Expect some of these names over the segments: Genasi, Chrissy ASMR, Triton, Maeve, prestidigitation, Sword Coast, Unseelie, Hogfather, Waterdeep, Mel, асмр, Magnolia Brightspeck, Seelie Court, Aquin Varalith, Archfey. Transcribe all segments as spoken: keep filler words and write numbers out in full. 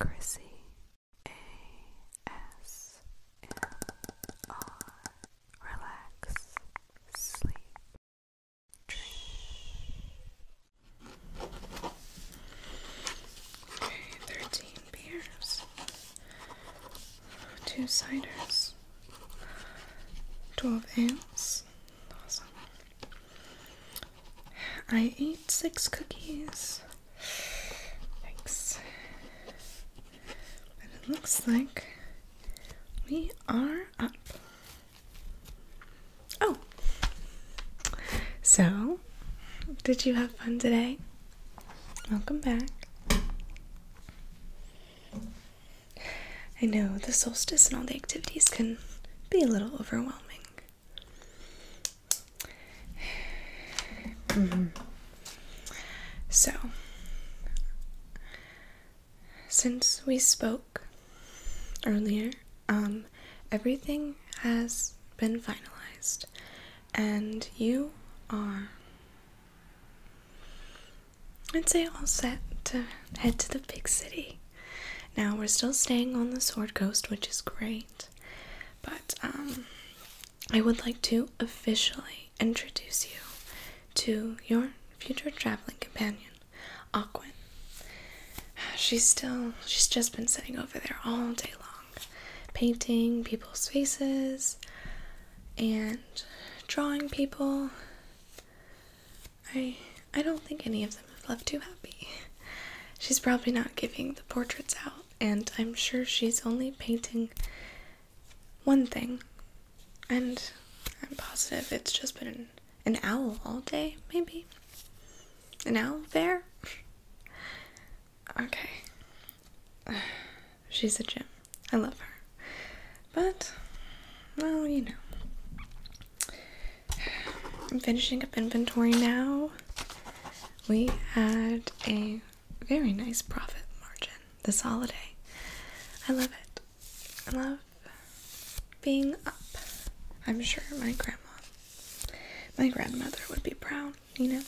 Chrissy, A S M R, relax, sleep, dream. Okay, thirteen beers, two ciders, twelve ales, awesome. I ate six cookies. Looks like we are up. Oh! So, did you have fun today? Welcome back. I know the solstice and all the activities can be a little overwhelming. Mm-hmm. So, since we spoke earlier, um, everything has been finalized, and you are, I'd say, all set to head to the big city. Now, we're still staying on the Sword Coast, which is great, but um, I would like to officially introduce you to your future traveling companion, Aquin. She's still, she's just been sitting over there all day long, painting people's faces and drawing people. I I don't think any of them have left too happy. She's probably not giving the portraits out, and I'm sure she's only painting one thing. And I'm positive it's just been an, an owl all day, maybe? An owl bear? Okay. She's a gem. I love her. But, well, you know. I'm finishing up inventory now. We had a very nice profit margin this holiday. I love it. I love being up. I'm sure my grandma, my grandmother would be proud, you know?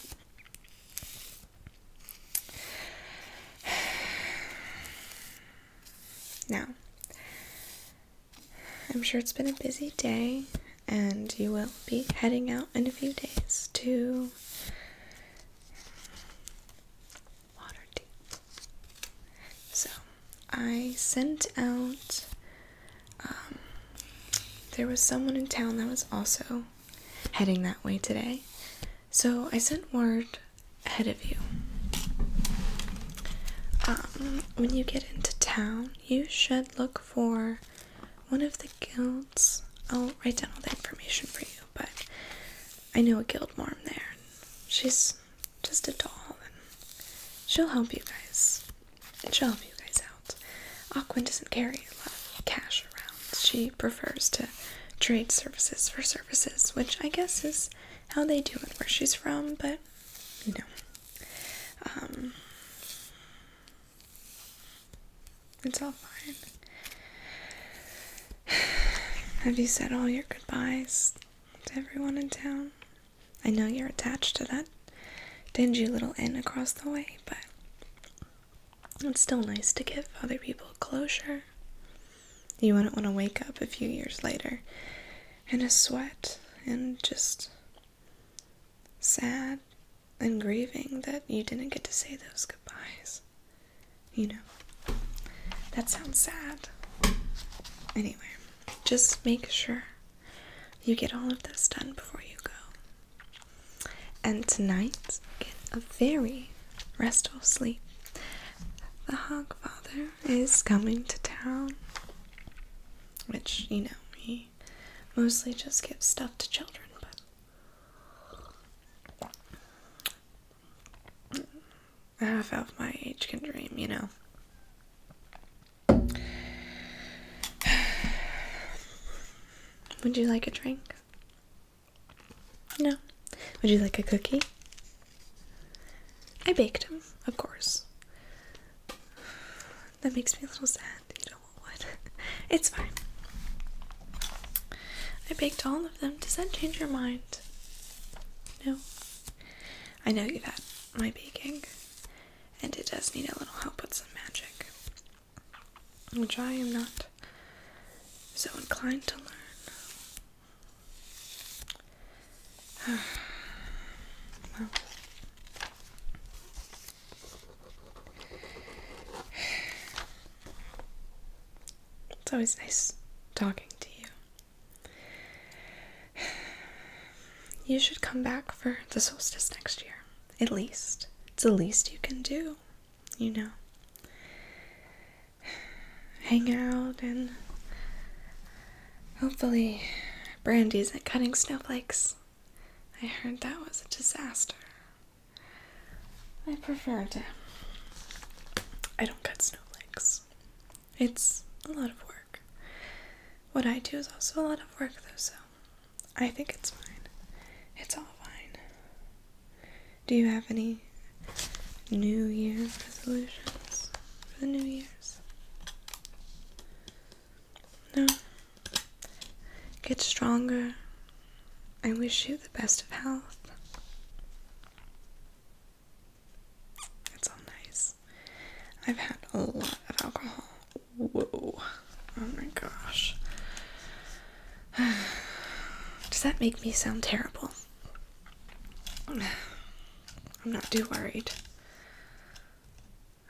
Now, I'm sure it's been a busy day, and you will be heading out in a few days to Waterdeep. So, I sent out, um, there was someone in town that was also heading that way today, so I sent word ahead of you. Um, when you get into town, you should look for one of the guilds. I'll write down all the information for you, but I know a guild morm there. She's just a doll, and she'll help you guys. She'll help you guys out. Aquin doesn't carry a lot of cash around. She prefers to trade services for services, which I guess is how they do it where she's from, but, you know. Um... It's all fine. Have you said all your goodbyes to everyone in town? I know you're attached to that dingy little inn across the way, but it's still nice to give other people closure. You wouldn't want to wake up a few years later in a sweat and just sad and grieving that you didn't get to say those goodbyes. You know. That sounds sad. Anyway, just make sure you get all of this done before you go. And tonight, get a very restful sleep. The Hogfather is coming to town, which, you know, he mostly just gives stuff to children, but half of my age can dream, you know. Would you like a drink? No. Would you like a cookie? I baked him, of course. That makes me a little sad. You don't want one. It's fine. I baked all of them. Does that change your mind? No. I know you've had my baking, and it does need a little help with some magic. which I am not so inclined to learn. Well, it's always nice talking to you. You should come back for the solstice next year, at least. It's the least you can do, you know. Hang out, and hopefully Brandy isn't cutting snowflakes. I heard that was a disaster. I prefer to... I don't cut snowflakes. It's a lot of work. What I do is also a lot of work, though, so I think it's fine. It's all fine. Do you have any New Year's resolutions for the New Year's? No. Get stronger. I wish you the best of health. It's all nice. I've had a lot of alcohol. Whoa. Oh my gosh. Does that make me sound terrible? I'm not too worried.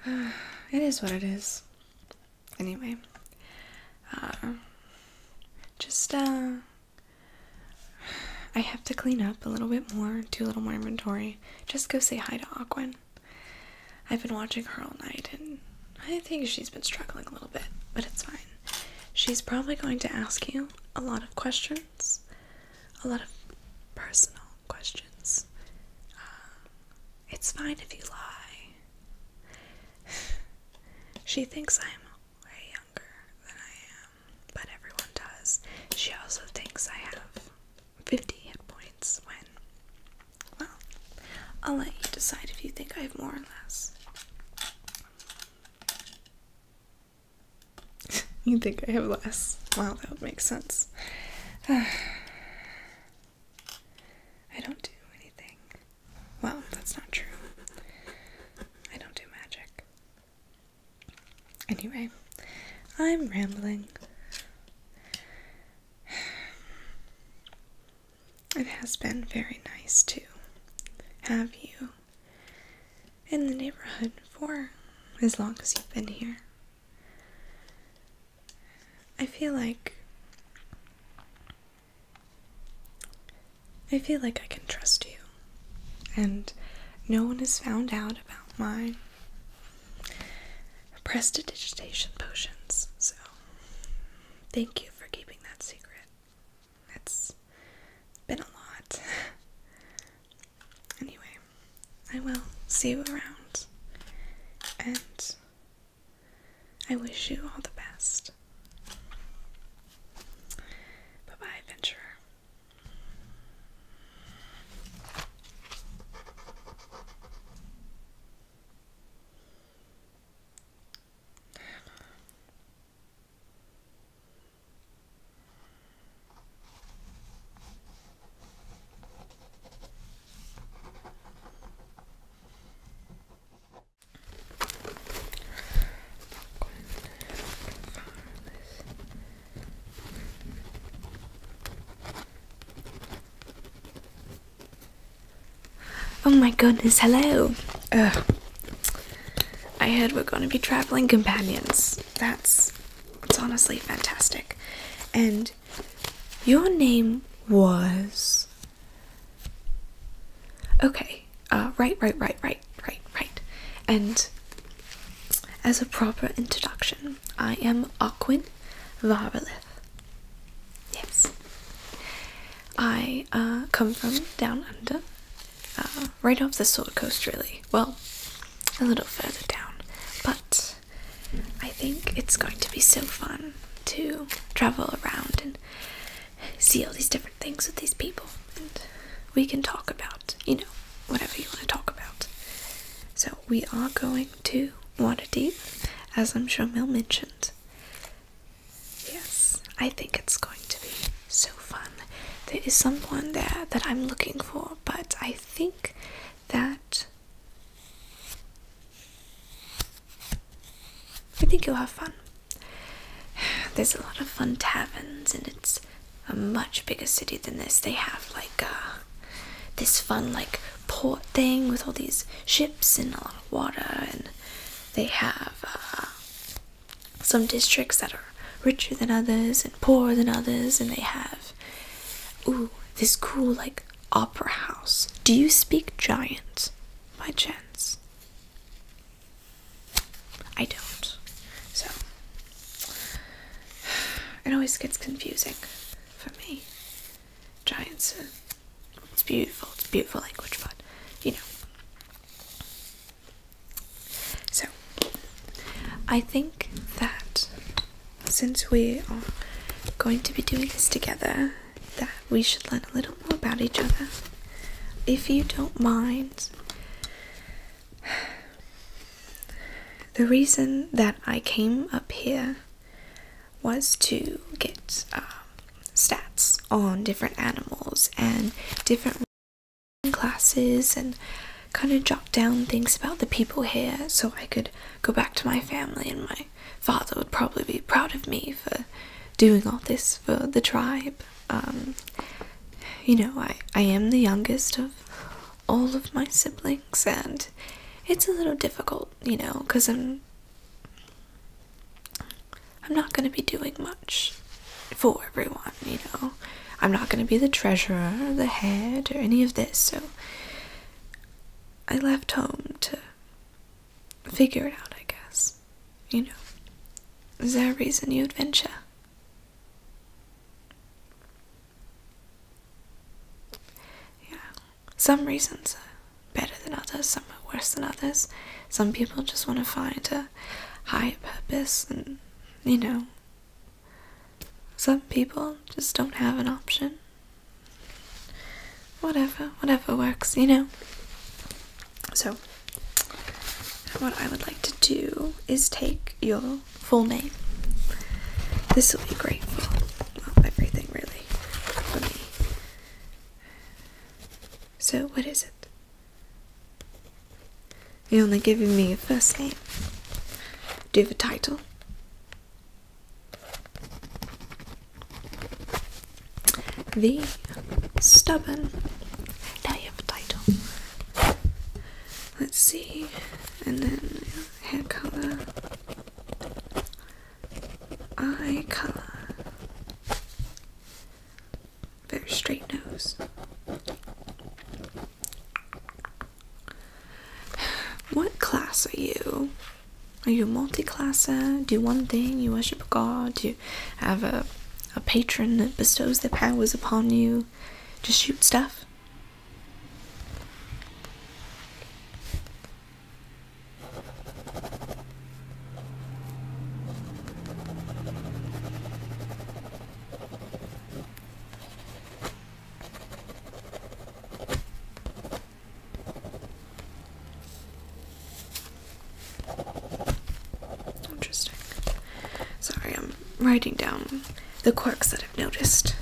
Uh, it is what it is. Anyway, uh, just, uh, I have to clean up a little bit more, do a little more inventory. Just go say hi to Aquin. I've been watching her all night, and I think she's been struggling a little bit, but it's fine. She's probably going to ask you a lot of questions, a lot of personal questions. Uh, it's fine if you lie. She thinks I'm way younger than I am, but everyone does. She also thinks I have fifty hit points when, well, I'll let you decide if you think I have more or less. You think I have less? Wow, that would make sense. Uh, I don't do anything. Well, that's not true. Anyway, I'm rambling. It has been very nice to have you in the neighborhood for as long as you've been here. I feel like... I feel like I can trust you. And no one has found out about my prestidigitation potions, so thank you for keeping that secret. It's been a lot. Anyway, I will see you around, and I wish you all the best. Bye-bye, adventurer. Oh my goodness, hello. Ugh. I heard we're going to be traveling companions. That's, that's honestly fantastic. And your name was... Okay, uh, right, right, right, right, right, right. And as a proper introduction, I am Aquin Varalith. Yes. I uh, come from down under. Uh, right off the Sword Coast, really. Well, a little further down. But I think it's going to be so fun to travel around and see all these different things with these people. And we can talk about, you know, whatever you want to talk about. So we are going to Waterdeep, as I'm sure Mel mentioned. Yes, I think it's going to be so fun. There is someone there that I'm looking for, but I think that... I think you'll have fun. there's a lot of fun taverns, and it's a much bigger city than this. They have like uh, this fun like port thing with all these ships and a lot of water, and they have uh, some districts that are richer than others and poorer than others, and they have ooh this cool like opera house. Do you speak giant by chance? I don't, so it always gets confusing for me. Giants, uh, it's beautiful, it's a beautiful language, but you know. So I think that since we are going to be doing this together, that we should learn a little more about each other. If you don't mind, the reason that I came up here was to get um, stats on different animals and different classes, and kind of jot down things about the people here so I could go back to my family, and my father would probably be proud of me for doing all this for the tribe. Um, you know, I, I am the youngest of all of my siblings, and it's a little difficult, you know, because I'm I'm not going to be doing much for everyone, you know. I'm not going to be the treasurer or the head or any of this, so I left home to figure it out, I guess. You know, is there a reason you would venture? Yeah, some reasons are better than others, some are worse than others. Some people just want to find a higher purpose, and you know, some people just don't have an option. Whatever, whatever works, you know. So, what I would like to do is take your full name. This will be great for, well, everything really, for me. So, what is it? You're only giving me your first name. Do you have a title? The Stubborn. Now you have a title. Let's see. And then hair color. Eye color. Very straight nose. What class are you? Are you a multi-classer? Do one thing? You worship a god? Do you have a A patron that bestows their powers upon you? Just shoot stuff. Interesting. Sorry, I'm writing down the quirks that I've noticed.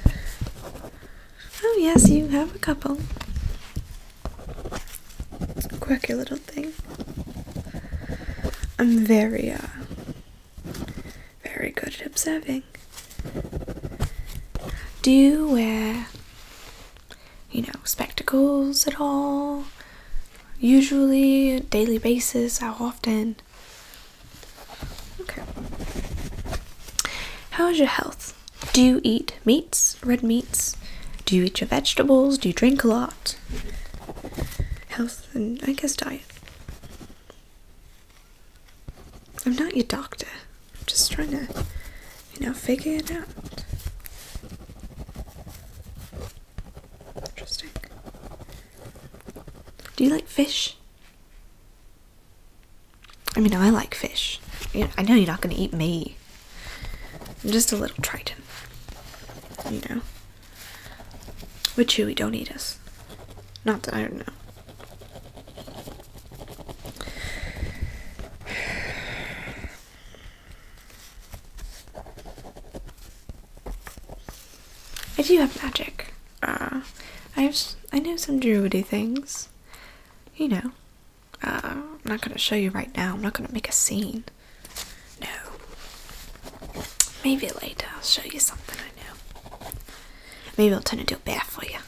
Oh yes, you have a couple. Quirky little thing. I'm very, uh, very good at observing. Do you wear, you know, spectacles at all? Usually, on a daily basis, how often? Okay. How's your health? Do you eat meats, red meats? Do you eat your vegetables? Do you drink a lot? Health and, I guess, diet. I'm not your doctor. I'm just trying to, you know, figure it out. Interesting. Do you like fish? I mean, I like fish. You know, I know you're not going to eat me. I'm just a little Triton, you know. We're chewy, don't eat us. Not that I don't know. I do have magic. Uh, I have, I know some druidy things, you know. Uh, I'm not gonna show you right now. I'm not gonna make a scene. No. Maybe later I'll show you something I know. Maybe I'll turn into a bear for you.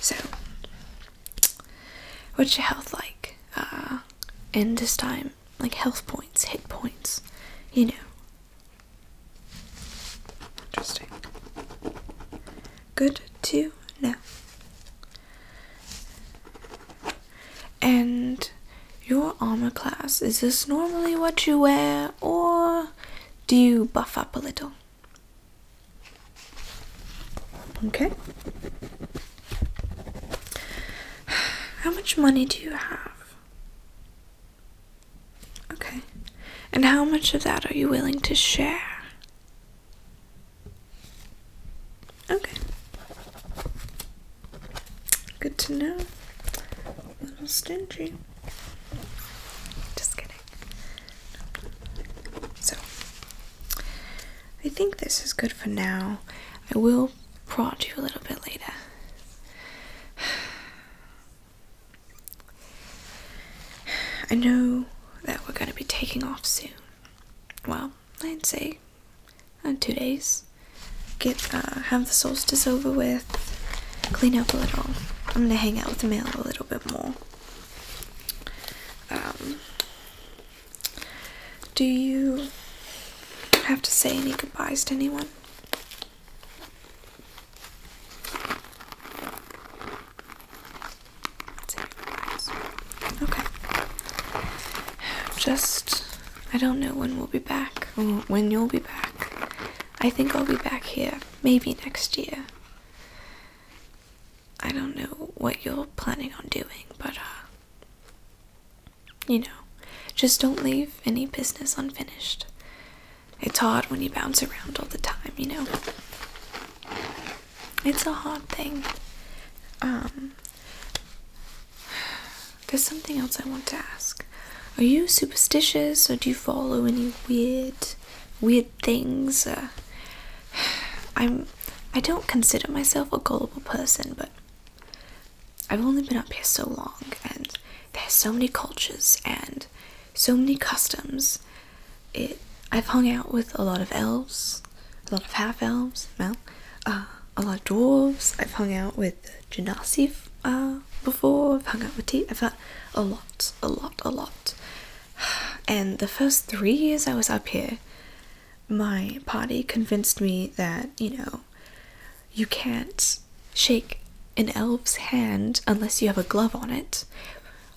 So, what's your health like? Uh, and this time, like health points, hit points, you know. Interesting. Good to know. And your armor class, is this normally what you wear, or do you buff up a little? Okay. How much money do you have? Okay. And how much of that are you willing to share? Okay. Good to know. A little stingy. Just kidding. So, I think this is good for now. I will prod you a little bit later. I know that we're going to be taking off soon. Well, I'd say in two days. Get uh, have the solstice over with, clean up a little. I'm going to hang out with Mel a little bit more. Um, do you have to say any goodbyes to anyone? Just, I don't know when we'll be back, or when you'll be back. I think I'll be back here, maybe next year. I don't know what you're planning on doing, but, uh, you know, just don't leave any business unfinished. It's hard when you bounce around all the time, you know. It's a hard thing. Um, there's something else I want to ask. Are you superstitious, or do you follow any weird, weird things? Uh, I'm, I don't consider myself a gullible person, but I've only been up here so long, and there's so many cultures and so many customs. It, I've hung out with a lot of elves, a lot of half-elves, well, uh, a lot of dwarves. I've hung out with the Genasi, uh, before. I've hung out with tea. I've had a lot, a lot, a lot. And the first three years I was up here, my party convinced me that, you know, you can't shake an elf's hand unless you have a glove on it.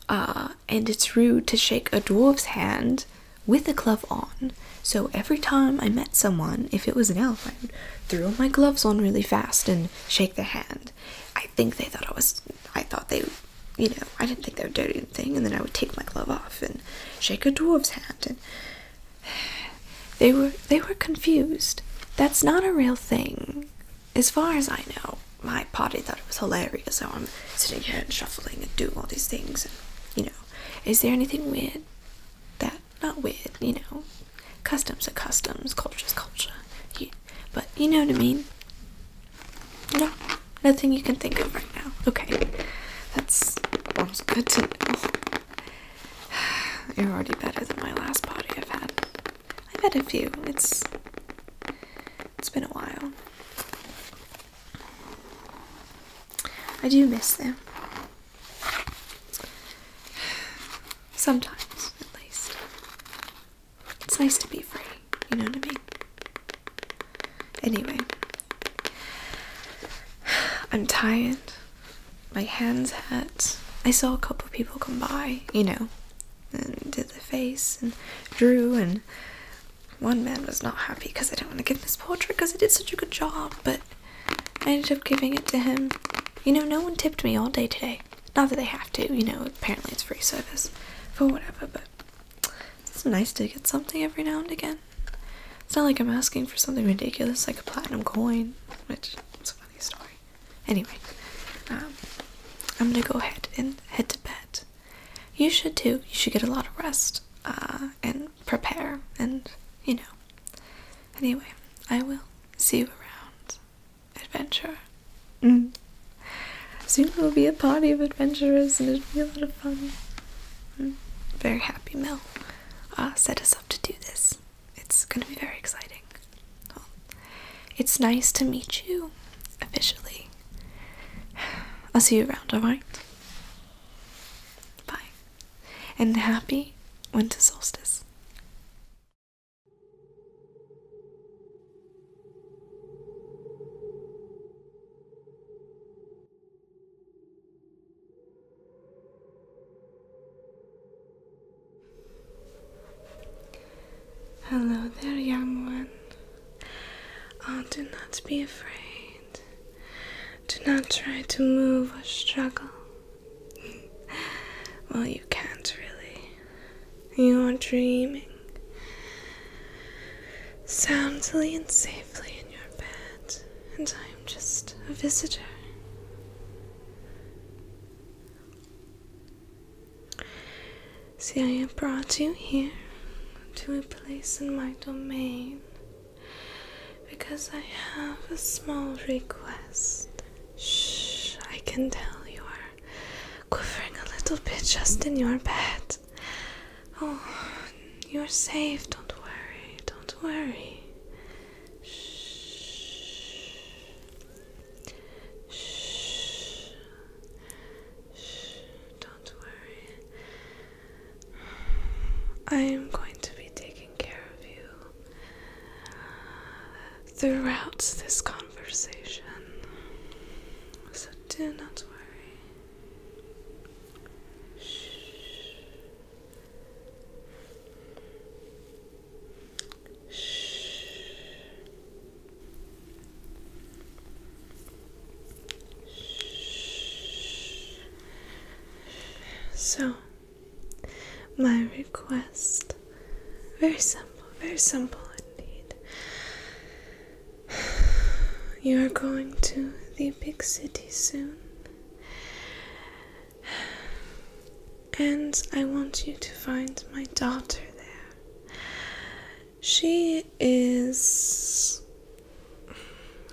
Uh, and it's rude to shake a dwarf's hand with a glove on. So every time I met someone, if it was an elf, I would throw my gloves on really fast and shake their hand. I think they thought I was, I thought they, you know, I didn't think they were doing anything, and then I would take my glove off and shake a dwarf's hand, and they were, they were confused. That's not a real thing. As far as I know, my party thought it was hilarious, so I'm sitting here and shuffling and doing all these things, and, you know, is there anything weird? That, not weird, you know, customs are customs, culture's culture, yeah. But you know what I mean? No, nothing you can think of right now. Okay. That's almost good to know. You're already better than my last party I've had. I've had a few. It's it's been a while. I do miss them. Sometimes, at least. It's nice to be free, you know what I mean? Anyway. I'm tired. My hands hurt. I saw a couple of people come by, you know, and did their face and drew, and one man was not happy because I didn't want to give him his portrait because I did such a good job, but I ended up giving it to him. You know, no one tipped me all day today. Not that they have to, you know, apparently it's free service for whatever, but it's nice to get something every now and again. It's not like I'm asking for something ridiculous like a platinum coin, which is a funny story. Anyway, um... I'm gonna go ahead and head to bed. You should too. You should get a lot of rest, uh, and prepare, and, you know. Anyway, I will see you around. Adventure. Mm. Soon we'll be a party of adventurers, and it'll be a lot of fun. I'm very happy, Mel. uh, set us up to do this. It's going to be very exciting. Well, it's nice to meet you, officially. I'll see you around, alright? Bye. And happy winter solstice. Hello there, young one. Oh, do not be afraid. Do not try to move or struggle. Well, you can't really. You are dreaming. Soundly and safely in your bed. And I am just a visitor. See, I have brought you here. To a place in my domain, because I have a small request. Shh, I can tell you are quivering a little bit just in your bed. Oh, you're safe, don't worry, don't worry. Shh. Shh. Shh, don't worry. I am going throughout this conversation, so do not worry. Shh. Shh. Shh. So, my request, very simple, very simple. You are going to the big city soon, and I want you to find my daughter there. She is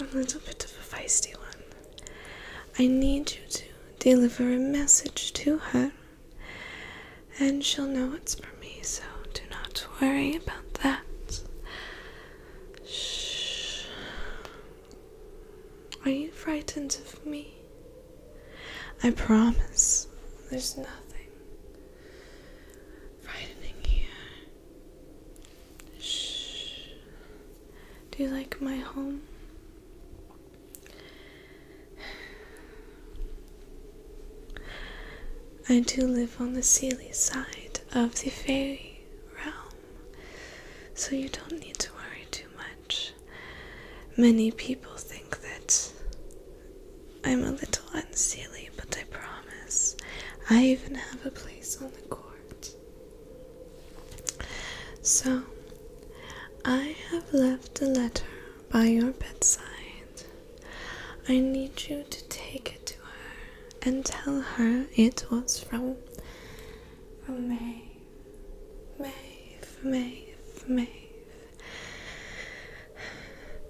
a little bit of a feisty one. I need you to deliver a message to her, and she'll know it's from me, so do not worry about that. Are you frightened of me? I promise there's nothing frightening here. Shh. Do you like my home? I do live on the Seelie side of the fairy realm, so you don't need to worry too much. Many people think that I'm a little unseelie, but I promise. I even have a place on the court. So, I have left a letter by your bedside. I need you to take it to her and tell her it was from, from Maeve. Maeve, Maeve, Maeve.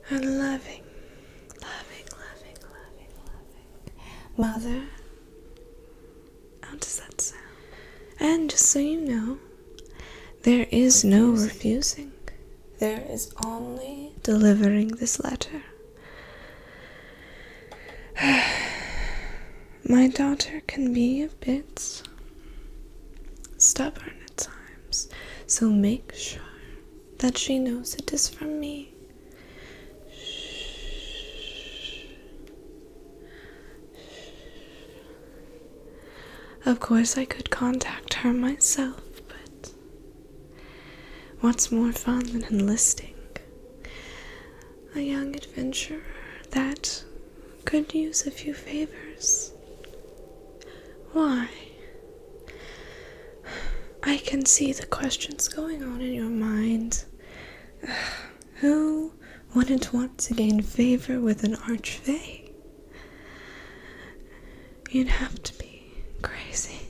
Her loving, loving, loving, loving, loving mother. How does that sound? And just so you know, there is refusing. no refusing. There is only delivering this letter. My daughter can be a bit stubborn at times, so make sure that she knows it is from me. Of course, I could contact her myself, but what's more fun than enlisting a young adventurer that could use a few favors? Why? I can see the questions going on in your mind. Who wouldn't want to gain favor with an Archfey? You'd have to be crazy.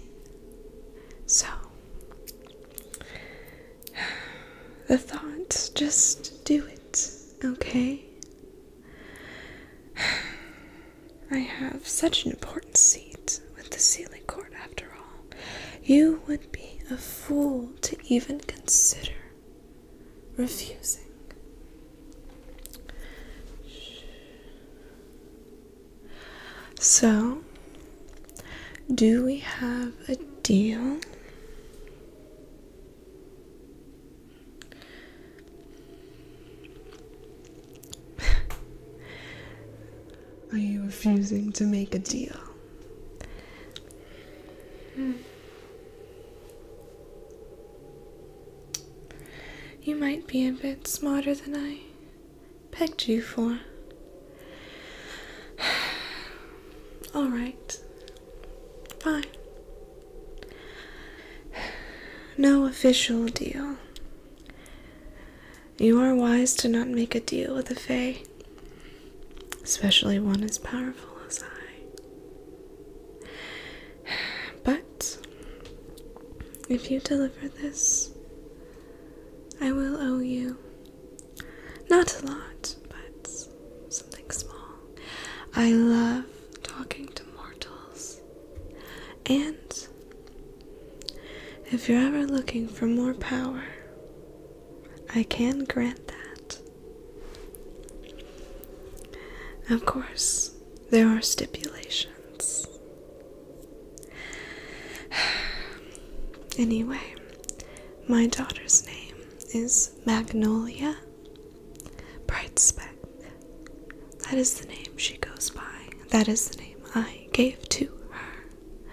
So, the thought, just do it, okay? I have such an important seat with the Seelie Court, after all. You would be a fool to even consider refusing. So, do we have a deal? Are you refusing to make a deal? Hmm. You might be a bit smarter than I pegged you for. Alright. Fine. No official deal. You are wise to not make a deal with a fae, especially one as powerful as I. But if you deliver this, I will owe you not a lot, but something small. I love talking to mortals. And if you're ever looking for more power, I can grant that. Of course, there are stipulations. Anyway, my daughter's name is Magnolia Brightspeck. That is the name she goes by. That is the name I gave to her.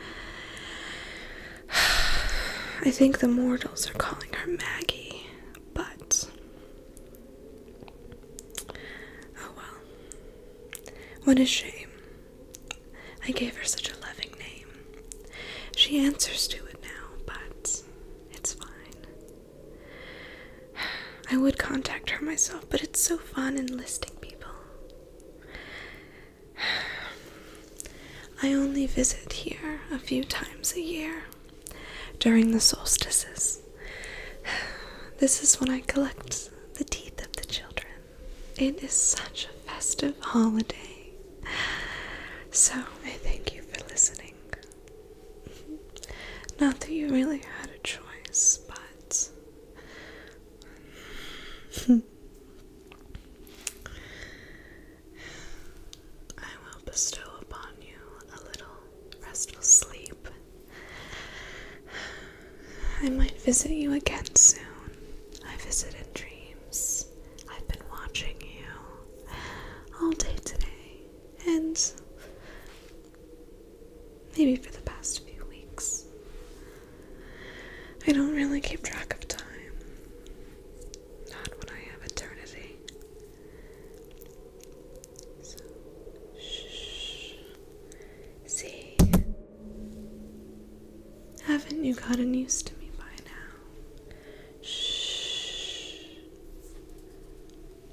I think the mortals are calling her Maggie, but oh well. What a shame. I gave her such a loving name. She answers to it now, but it's fine. I would contact her myself, but it's so fun enlisting people. I only visit here a few times a year, during the solstices. This is when I collect the teeth of the children. It is such a festive holiday. So, I thank you for listening. Not that you really had a choice, but... I will bestow sleep. I might visit you again soon. I visit in dreams. I've been watching you all day today, and maybe for the past few weeks. I don't really keep track of time. Not when I have eternity. So, shh. See? Haven't you gotten used to me by now? Shh.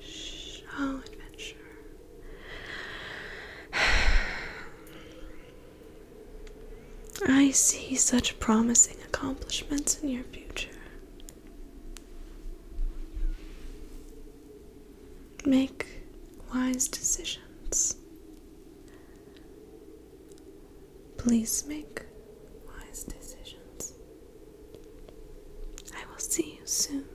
Shh. Oh, adventure. I see such promising accomplishments in your future. Make wise decisions. Please make decisions. I will see you soon.